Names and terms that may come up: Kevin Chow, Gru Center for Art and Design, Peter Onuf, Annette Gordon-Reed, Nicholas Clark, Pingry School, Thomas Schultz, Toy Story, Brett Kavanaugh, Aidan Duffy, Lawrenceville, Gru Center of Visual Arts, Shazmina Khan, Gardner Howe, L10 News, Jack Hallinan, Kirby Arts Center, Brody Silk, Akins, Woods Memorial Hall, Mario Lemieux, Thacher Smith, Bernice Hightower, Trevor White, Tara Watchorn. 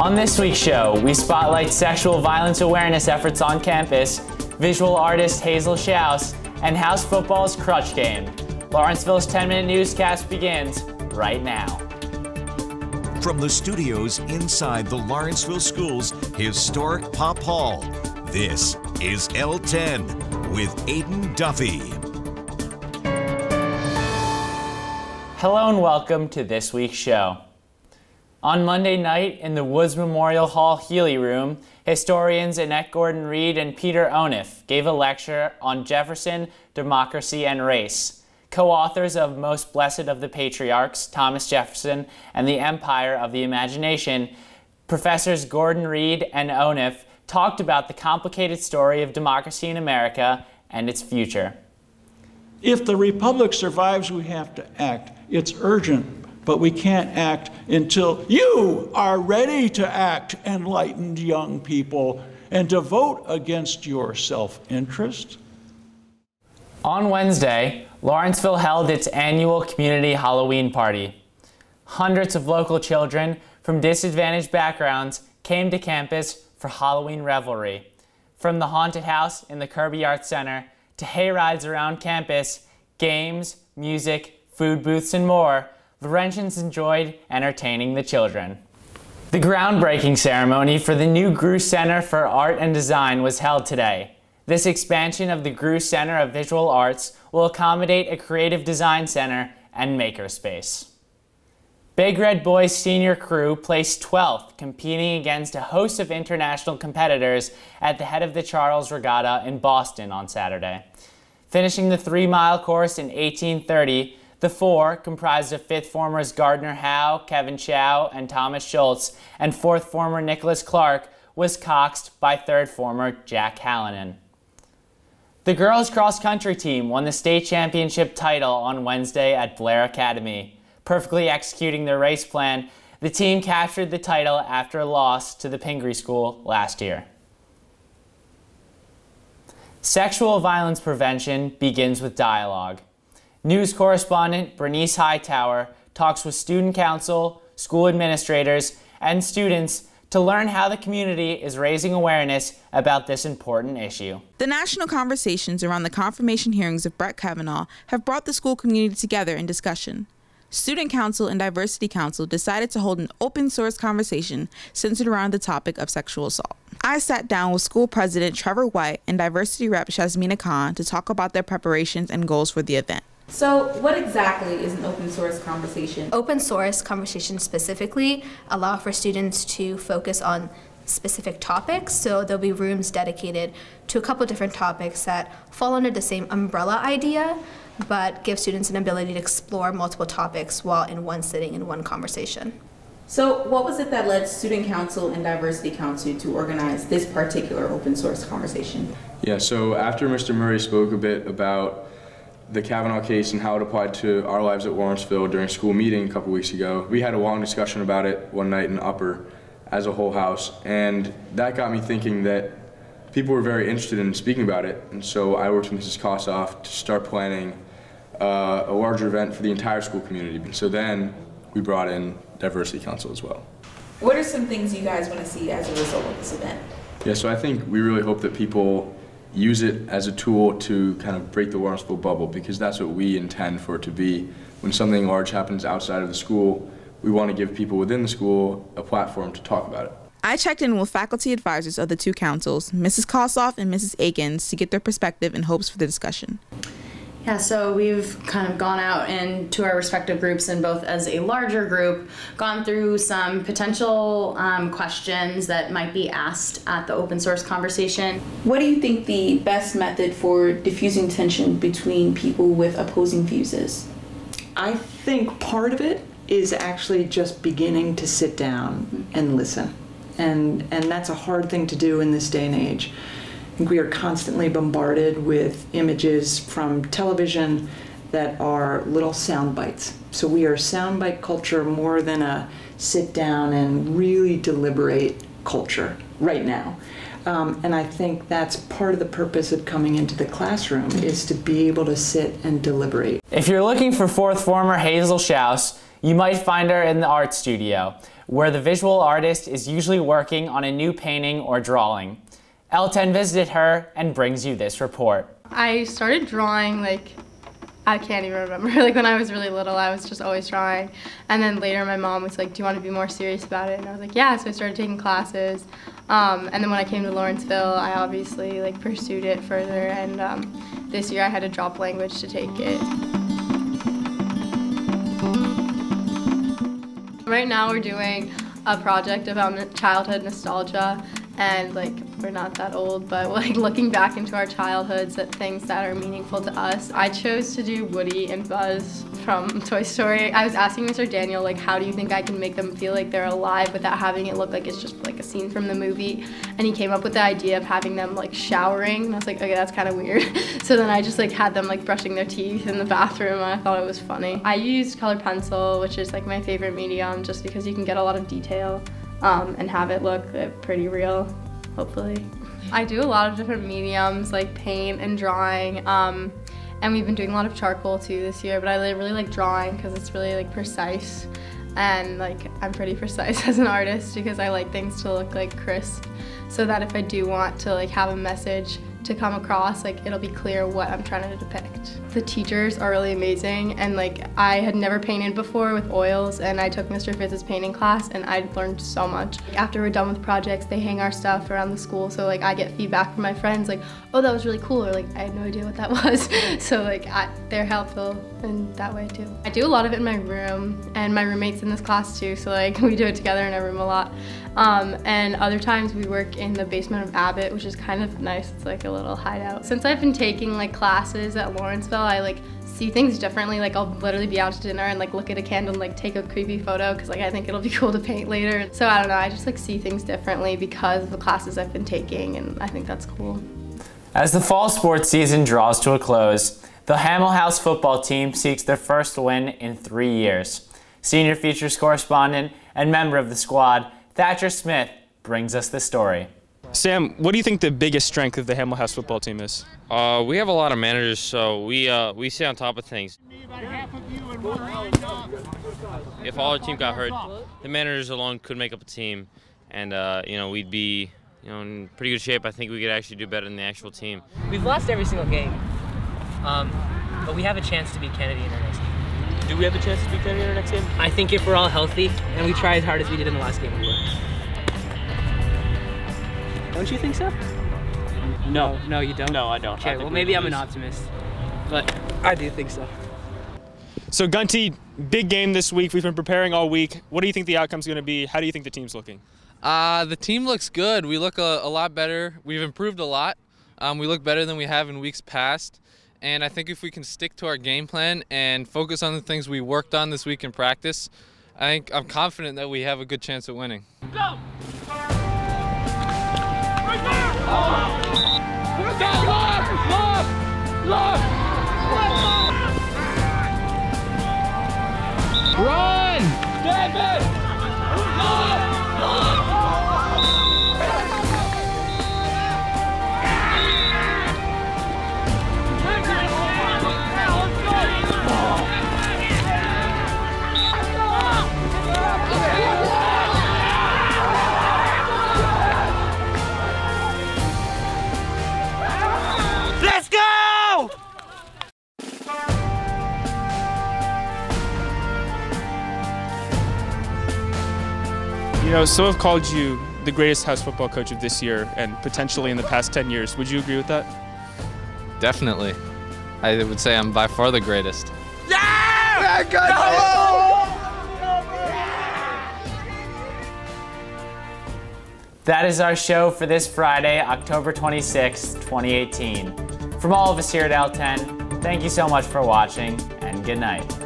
On this week's show, we spotlight sexual violence awareness efforts on campus, visual artist Hazel Schaus, and house football's crutch game. Lawrenceville's 10-minute newscast begins right now. From the studios inside the Lawrenceville School's historic Pop Hall, this is L10 with Aidan Duffy. Hello and welcome to this week's show. On Monday night, in the Woods Memorial Hall Healy Room, historians Annette Gordon-Reed and Peter Onuf gave a lecture on Jefferson, democracy, and race. Co-authors of Most Blessed of the Patriarchs, Thomas Jefferson and the Empire of the Imagination, Professors Gordon-Reed and Onuf talked about the complicated story of democracy in America and its future. If the republic survives, we have to act. It's urgent. But we can't act until you are ready to act, enlightened young people, and to vote against your self-interest. On Wednesday, Lawrenceville held its annual community Halloween party. Hundreds of local children from disadvantaged backgrounds came to campus for Halloween revelry. From the haunted house in the Kirby Arts Center to hay rides around campus, games, music, food booths, and more, Laurentians enjoyed entertaining the children. The groundbreaking ceremony for the new Gru Center for Art and Design was held today. This expansion of the Gru Center of Visual Arts will accommodate a creative design center and makerspace. Big Red Boys Senior Crew placed 12th, competing against a host of international competitors at the Head of the Charles Regatta in Boston on Saturday. Finishing the 3-mile course in 1830, the four, comprised of fifth formers Gardner Howe, Kevin Chow, and Thomas Schultz, and fourth former Nicholas Clark, was coxed by third former Jack Hallinan. The girls' cross-country team won the state championship title on Wednesday at Blair Academy. Perfectly executing their race plan, the team captured the title after a loss to the Pingry School last year. Sexual violence prevention begins with dialogue. News correspondent Bernice Hightower talks with student council, school administrators, and students to learn how the community is raising awareness about this important issue. The national conversations around the confirmation hearings of Brett Kavanaugh have brought the school community together in discussion. Student council and diversity council decided to hold an open source conversation centered around the topic of sexual assault. I sat down with school president Trevor White and diversity rep Shazmina Khan to talk about their preparations and goals for the event. So what exactly is an open source conversation? Open source conversations specifically allow for students to focus on specific topics. So there'll be rooms dedicated to a couple different topics that fall under the same umbrella idea, but give students an ability to explore multiple topics while in one sitting in one conversation. So what was it that led Student Council and Diversity Council to organize this particular open source conversation? Yeah, so after Mr. Murray spoke a bit about the Kavanaugh case and how it applied to our lives at Lawrenceville during school meeting a couple weeks ago, we had a long discussion about it one night in Upper as a whole house, and that got me thinking that people were very interested in speaking about it, and so I worked with Mrs. Kossoff to start planning a larger event for the entire school community. And so then we brought in Diversity Council as well. What are some things you guys want to see as a result of this event? Yeah, so I think we really hope that people use it as a tool to kind of break the Lawrenceville bubble, because that's what we intend for it to be. When something large happens outside of the school, we want to give people within the school a platform to talk about it. I checked in with faculty advisors of the two councils, Mrs. Kossoff and Mrs. Akins, to get their perspective and hopes for the discussion. Yeah, so we've kind of gone out into our respective groups and both as a larger group, gone through some potential questions that might be asked at the open source conversation. What do you think the best method for diffusing tension between people with opposing views is? I think part of it is actually just beginning to sit down and listen. And that's a hard thing to do in this day and age. We are constantly bombarded with images from television that are little sound bites. So we are soundbite culture more than a sit down and really deliberate culture right now. And I think that's part of the purpose of coming into the classroom, is to be able to sit and deliberate. If you're looking for fourth former Hazel Schaus, You might find her in the art studio, where the visual artist is usually working on a new painting or drawing. L10 visited her and brings you this report. I started drawing, like, I can't even remember. Like, when I was really little, I was just always drawing. And then later my mom was like, do you want to be more serious about it? And I was like, yeah, so I started taking classes. And then when I came to Lawrenceville, I obviously like pursued it further. And this year I had to drop language to take it. Right now we're doing a project about childhood nostalgia. And like, we're not that old, but like looking back into our childhoods at things that are meaningful to us. I chose to do Woody and Buzz from Toy Story. I was asking Mr. Daniel, like, how do you think I can make them feel like they're alive without having it look like it's just like a scene from the movie? And he came up with the idea of having them like showering, and I was like, okay, that's kind of weird. So then I just like had them like brushing their teeth in the bathroom, and I thought it was funny. I used colored pencil, which is like my favorite medium, just because you can get a lot of detail and have it look pretty real. Hopefully. I do a lot of different mediums like paint and drawing, and we've been doing a lot of charcoal too this year, but I really like drawing because it's really like precise, and like I'm pretty precise as an artist because I like things to look like crisp, so that if I do want to like have a message to come across, like it'll be clear what I'm trying to depict. The teachers are really amazing, and like I had never painted before with oils, and I took Mr. Fitz's painting class and I learned so much. After we're done with projects, they hang our stuff around the school, so like I get feedback from my friends like, oh, that was really cool, or like, I had no idea what that was. So like they're helpful in that way too. I do a lot of it in my room, and my roommate's in this class too, so like we do it together in our room a lot. And other times we work in the basement of Abbott, which is kind of nice. It's like a little hideout. Since I've been taking like classes at Lawrenceville, I like see things differently. Like I'll literally be out to dinner and like look at a candle and like take a creepy photo because like I think it'll be cool to paint later. So I don't know, I just like see things differently because of the classes I've been taking, and I think that's cool. As the fall sports season draws to a close, the Hamill House football team seeks their first win in 3 years. Senior features correspondent and member of the squad, Thacher Smith, brings us the story. Sam, what do you think the biggest strength of the Hamill House football team is? We have a lot of managers, so we stay on top of things. If all our team got hurt, the managers alone could make up a team, and you know, we'd be, you know, in pretty good shape. I think we could actually do better than the actual team. We've lost every single game, but we have a chance to beat Kennedy in our next game. Do we have a chance to beat Kennedy in our next game? I think if we're all healthy and we try as hard as we did in the last game, we will. Don't you think so? No. No, you don't? No, I don't. Okay, well, maybe I'm an optimist, but I do think so. So, Gunty, big game this week. We've been preparing all week. What do you think the outcome's going to be? How do you think the team's looking? The team looks good. We look a lot better. We've improved a lot. We look better than we have in weeks past. And I think if we can stick to our game plan and focus on the things we worked on this week in practice, I think I'm confident that we have a good chance at winning. Go! Right there! Oh. Go! Love! Love! Love! Run! David! Love! Love! You know, some have called you the greatest house football coach of this year and potentially in the past 10 years. Would you agree with that? Definitely. I would say I'm by far the greatest. Yeah! Yeah, no! That is our show for this Friday, October 26, 2018. From all of us here at L10, thank you so much for watching, and good night.